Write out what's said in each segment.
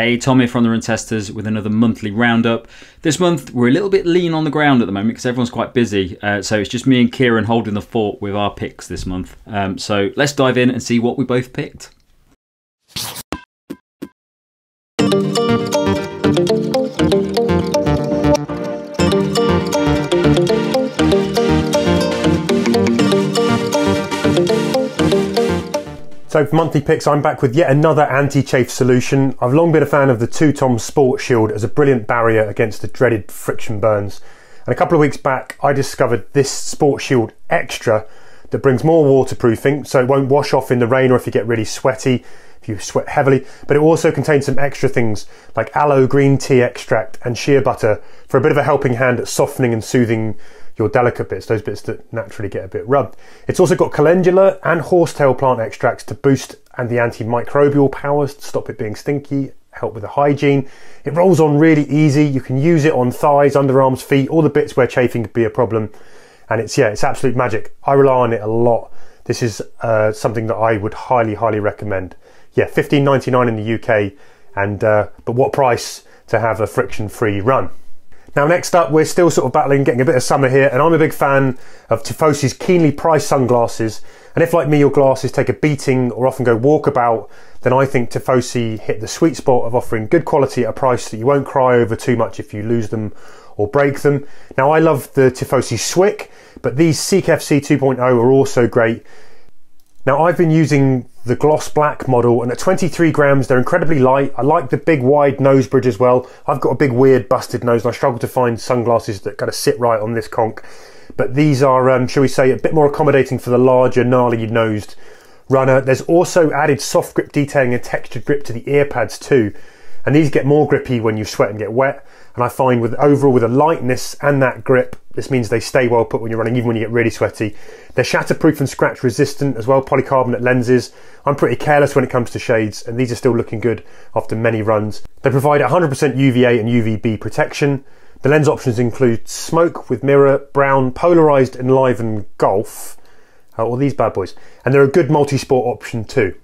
Hey, Tom here from The Run Testers with another monthly roundup. This month, we're a little bit lean on the ground at the moment because everyone's quite busy. So it's just me and Kieran holding the fort with our picks this month. So let's dive in and see what we both picked. So for monthly picks, I'm back with yet another anti-chafe solution. I've long been a fan of the 2Toms Sports Shield as a brilliant barrier against the dreaded friction burns. And a couple of weeks back, I discovered this Sports Shield Extra that brings more waterproofing, so it won't wash off in the rain or if you get really sweaty, if you sweat heavily. But it also contains some extra things like aloe green tea extract and shea butter for a bit of a helping hand at softening and soothing your delicate bits, those bits that naturally get a bit rubbed. It's also got calendula and horsetail plant extracts to boost and the antimicrobial powers to stop it being stinky, help with the hygiene. It rolls on really easy. You can use it on thighs, underarms, feet, all the bits where chafing could be a problem. And it's absolute magic. I rely on it a lot. This is something that I would highly, highly recommend. Yeah, $15.99 in the UK, and but what price to have a friction-free run? Now next up, we're still sort of battling, getting a bit of summer here, and I'm a big fan of Tifosi's keenly priced sunglasses. And if like me, your glasses take a beating or often go walkabout, then I think Tifosi hit the sweet spot of offering good quality at a price that you won't cry over too much if you lose them or break them. Now I love the Tifosi Swick, but these Seek FC 2.0 are also great. Now I've been using the gloss black model, and at 23 grams they're incredibly light. I like the big wide nose bridge as well. I've got a big weird busted nose and I struggle to find sunglasses that kind of sit right on this conch, but these are shall we say, a bit more accommodating for the larger gnarly nosed runner. There's also added soft grip detailing and textured grip to the ear pads too, and these get more grippy when you sweat and get wet. And I find overall with a lightness and that grip, this means they stay well put when you're running, even when you get really sweaty. They're shatterproof and scratch resistant as well, polycarbonate lenses. I'm pretty careless when it comes to shades, and these are still looking good after many runs. They provide 100% UVA and UVB protection. The lens options include smoke with mirror, brown, polarized, enlivened golf, or these bad boys. And they're a good multi-sport option too.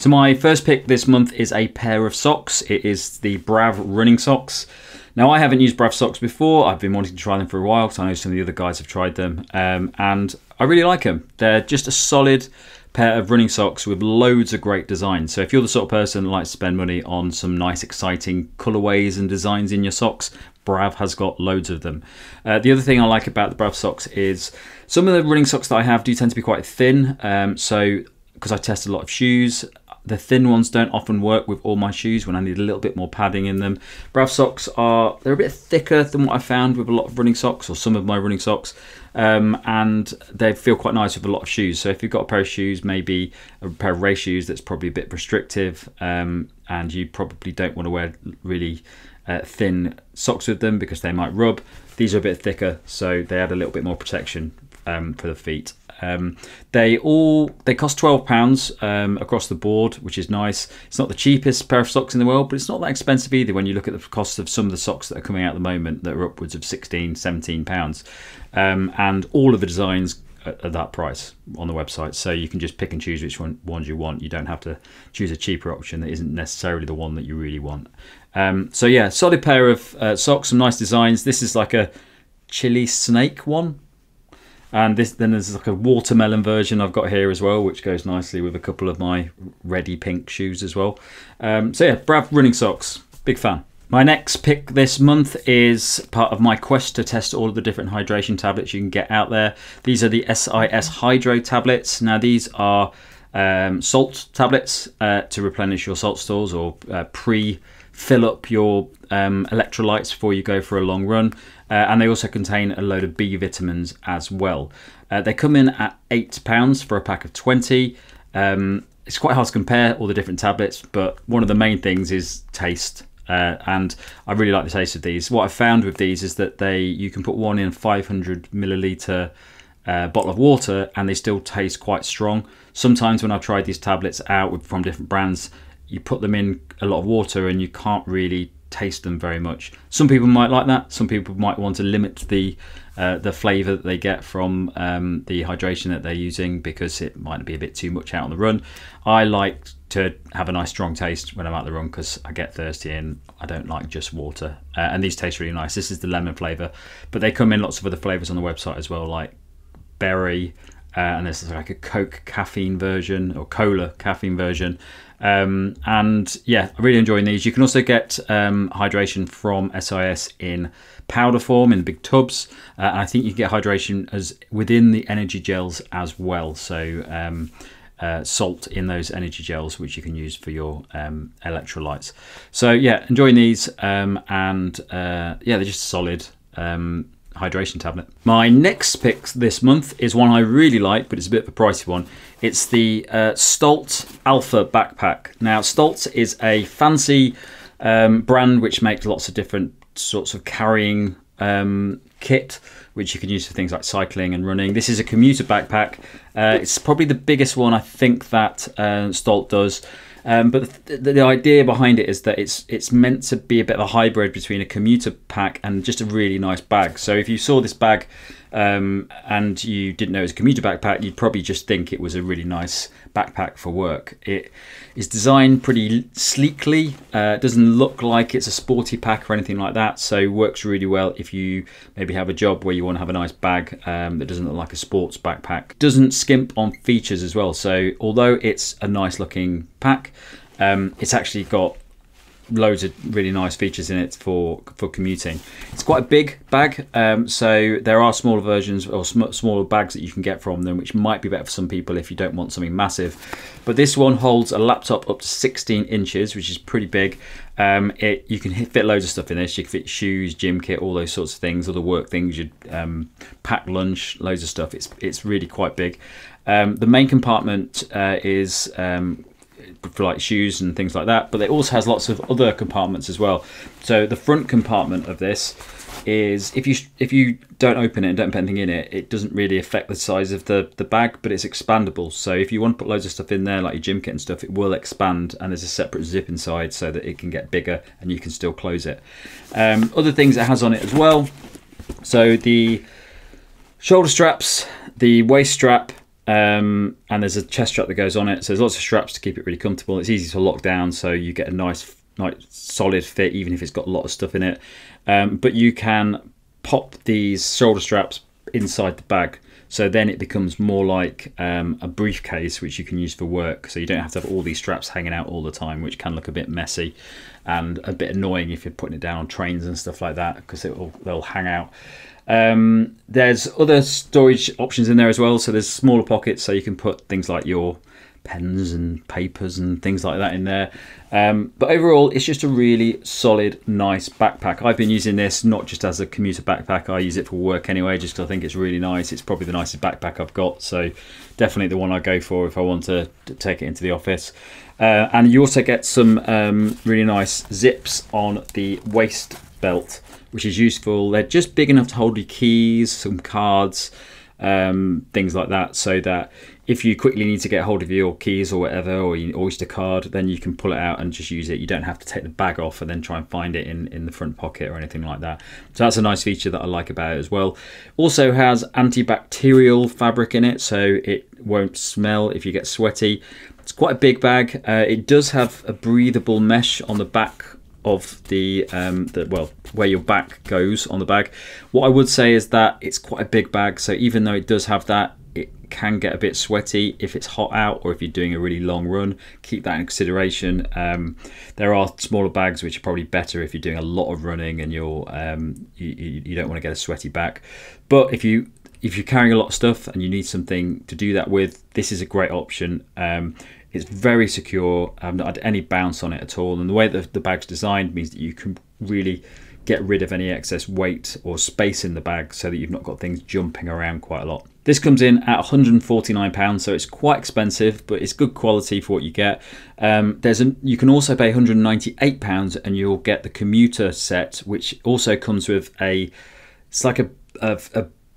So my first pick this month is a pair of socks. It is the Brav running socks. Now I haven't used Brav socks before. I've been wanting to try them for a while because I know some of the other guys have tried them, and I really like them. They're just a solid pair of running socks with loads of great designs. So if you're the sort of person that likes to spend money on some nice, exciting colorways and designs in your socks, Brav has got loads of them. The other thing I like about the Brav socks is some of the running socks that I have do tend to be quite thin. So because I test a lot of shoes, the thin ones don't often work with all my shoes when I need a little bit more padding in them. Brav socks they're a bit thicker than what I found with a lot of running socks, or some of my running socks, and they feel quite nice with a lot of shoes. So if you've got a pair of shoes, maybe a pair of race shoes that's probably a bit restrictive, and you probably don't want to wear really thin socks with them because they might rub, these are a bit thicker, so they add a little bit more protection for the feet. They cost £12 across the board, which is nice. It's not the cheapest pair of socks in the world, but it's not that expensive either when you look at the cost of some of the socks that are coming out at the moment that are upwards of £16, £17, and all of the designs at that price on the website, so you can just pick and choose which ones you want. You don't have to choose a cheaper option that isn't necessarily the one that you really want. So yeah, solid pair of socks, some nice designs. This is like a chili snake one, and then there's like a watermelon version I've got here as well, which goes nicely with a couple of my reddy pink shoes as well. So yeah, Brav running socks, big fan. My next pick this month is part of my quest to test all of the different hydration tablets you can get out there. These are the SiS Hydro Tablets. Now these are salt tablets to replenish your salt stores, or pre-fill up your electrolytes before you go for a long run, and they also contain a load of B vitamins as well. They come in at £8 for a pack of 20. It's quite hard to compare all the different tablets, but one of the main things is taste. And I really like the taste of these. What I found with these is that you can put one in a 500 milliliter bottle of water and they still taste quite strong. Sometimes when I've tried these tablets out from different brands, you put them in a lot of water and you can't really taste them very much. Some people might like that. Some people might want to limit the flavour that they get from the hydration that they're using because it might be a bit too much out on the run. I like to have a nice strong taste when I'm out the run, because I get thirsty and I don't like just water. And these taste really nice. This is the lemon flavour, but they come in lots of other flavours on the website as well, like berry, and there's like a Coke caffeine version or cola caffeine version. And yeah, I'm really enjoying these. You can also get hydration from SiS in powder form in big tubs. And I think you can get hydration as within the energy gels as well. So salt in those energy gels, which you can use for your electrolytes. So yeah, enjoying these. Yeah, they're just solid hydration tablet. My next pick this month is one I really like, but it's a bit of a pricey one. It's the Stolt Alpha Backpack. Now, Stolt is a fancy brand which makes lots of different sorts of carrying kit, which you can use for things like cycling and running. This is a commuter backpack. It's probably the biggest one I think that Stolt does. But the idea behind it is that it's meant to be a bit of a hybrid between a commuter pack and just a really nice bag. So if you saw this bag and you didn't know it was a commuter backpack, you'd probably just think it was a really nice backpack for work. It is designed pretty sleekly. It doesn't look like it's a sporty pack or anything like that. So works really well if you maybe have a job where you want to have a nice bag that doesn't look like a sports backpack. Doesn't skimp on features as well. So although it's a nice looking pack, it's actually got loads of really nice features in it for commuting. It's quite a big bag, so there are smaller versions or smaller bags that you can get from them, which might be better for some people if you don't want something massive. But this one holds a laptop up to 16 inches, which is pretty big. You can fit loads of stuff in this. You can fit shoes, gym kit, all those sorts of things, other work things, you pack lunch, loads of stuff. It's really quite big. The main compartment is for like shoes and things like that, but it also has lots of other compartments as well. So the front compartment of this is, if you don't open it and don't put anything in it, it doesn't really affect the size of the bag, but it's expandable. So if you want to put loads of stuff in there, like your gym kit and stuff, it will expand, and there's a separate zip inside so that it can get bigger and you can still close it. Other things it has on it as well, so the shoulder straps, the waist strap, and there's a chest strap that goes on it. So there's lots of straps to keep it really comfortable. It's easy to lock down, so you get a nice solid fit, even if it's got a lot of stuff in it. But you can pop these shoulder straps inside the bag. So then it becomes more like a briefcase, which you can use for work. So you don't have to have all these straps hanging out all the time, which can look a bit messy and a bit annoying if you're putting it down on trains and stuff like that, because they'll hang out. There's other storage options in there as well. So there's smaller pockets, so you can put things like your pens and papers and things like that in there. But overall, it's just a really solid, nice backpack. I've been using this not just as a commuter backpack. I use it for work anyway, just because I think it's really nice. It's probably the nicest backpack I've got. So definitely the one I go for if I want to take it into the office. And you also get some really nice zips on the waist belt, which is useful. They're just big enough to hold your keys, some cards, things like that, so that if you quickly need to get hold of your keys or whatever, or your Oyster card, then you can pull it out and just use it. You don't have to take the bag off and then try and find it in the front pocket or anything like that. So that's a nice feature that I like about it as well. Also has antibacterial fabric in it, so it won't smell if you get sweaty. It's quite a big bag. It does have a breathable mesh on the back of where your back goes on the bag. What I would say is that it's quite a big bag, so even though it does have that, it can get a bit sweaty if it's hot out or if you're doing a really long run. Keep that in consideration. There are smaller bags which are probably better if you're doing a lot of running and you're you don't want to get a sweaty back. But if you're carrying a lot of stuff and you need something to do that with, this is a great option. It's very secure. I've not had any bounce on it at all. And the way that the bag's designed means that you can really get rid of any excess weight or space in the bag, so that you've not got things jumping around quite a lot. This comes in at £149, so it's quite expensive, but it's good quality for what you get. You can also pay £198 and you'll get the commuter set, which also comes with a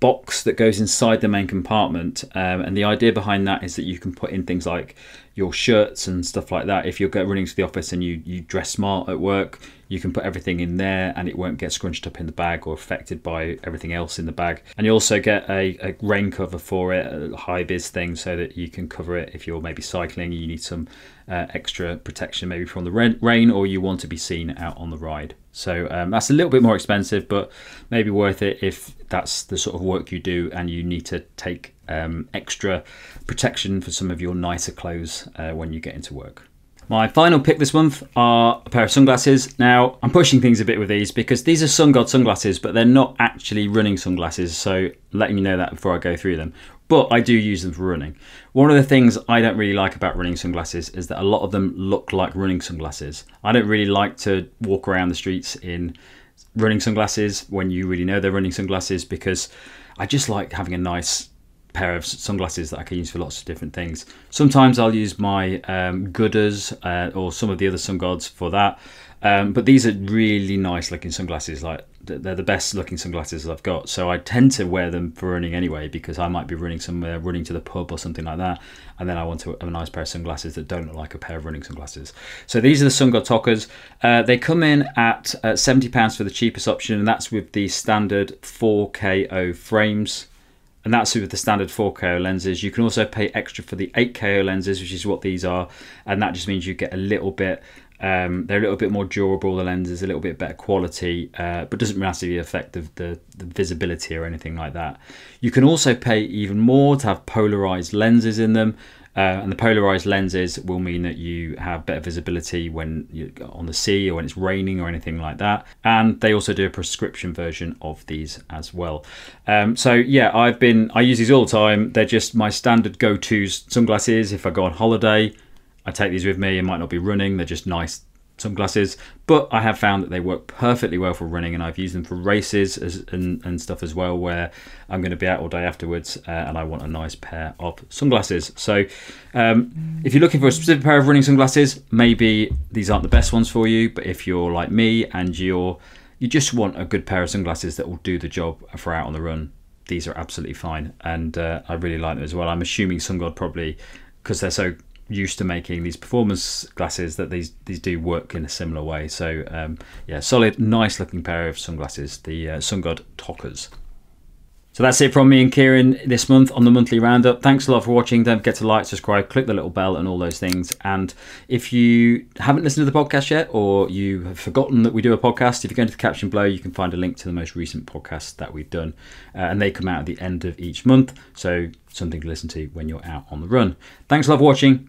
box that goes inside the main compartment, and the idea behind that is that you can put in things like your shirts and stuff like that. If you're running to the office and you dress smart at work, you can put everything in there and it won't get scrunched up in the bag or affected by everything else in the bag. And you also get a rain cover for it, a high vis thing, so that you can cover it if you're maybe cycling, you need some extra protection maybe from the rain, or you want to be seen out on the ride. So that's a little bit more expensive, but maybe worth it if that's the sort of work you do and you need to take extra protection for some of your nicer clothes when you get into work. My final pick this month are a pair of sunglasses. Now, I'm pushing things a bit with these because these are Sungod sunglasses, but they're not actually running sunglasses, so letting you know that before I go through them. But I do use them for running. One of the things I don't really like about running sunglasses is that a lot of them look like running sunglasses. I don't really like to walk around the streets in running sunglasses when you really know they're running sunglasses, because I just like having a nice pair of sunglasses that I can use for lots of different things. Sometimes I'll use my Gooders or some of the other Sungods for that, but these are really nice looking sunglasses. Like, they're the best looking sunglasses I've got, so I tend to wear them for running anyway, because I might be running somewhere, running to the pub or something like that, and then I want to have a nice pair of sunglasses that don't look like a pair of running sunglasses. So these are the Sungod Tokas. They come in at £70 for the cheapest option, and that's with the standard 4KO frames. And that's with the standard 4KO lenses. You can also pay extra for the 8KO lenses, which is what these are. And that just means you get a little bit, they're a little bit more durable, the lenses, a little bit better quality, but doesn't massively affect the visibility or anything like that. You can also pay even more to have polarized lenses in them. And the polarized lenses will mean that you have better visibility when you're on the sea or when it's raining or anything like that. And they also do a prescription version of these as well. So yeah, I use these all the time. They're just my standard go-to sunglasses. If I go on holiday, I take these with me. It might not be running. They're just nice sunglasses, but I have found that they work perfectly well for running, and I've used them for races and stuff as well, where I'm going to be out all day afterwards and I want a nice pair of sunglasses. So if you're looking for a specific pair of running sunglasses, maybe these aren't the best ones for you, but if you're like me and you just want a good pair of sunglasses that will do the job for out on the run, these are absolutely fine, and I really like them as well. I'm assuming Sungod, probably because they're so used to making these performance glasses, that these do work in a similar way. So yeah, solid, nice looking pair of sunglasses, the Sungod Tokas. So that's it from me and Kieran this month on the monthly roundup. Thanks a lot for watching. Don't forget to like, subscribe, click the little bell and all those things. And if you haven't listened to the podcast yet, or you have forgotten that we do a podcast, if you go into the caption below, you can find a link to the most recent podcast that we've done. And they come out at the end of each month. So something to listen to when you're out on the run. Thanks a lot for watching.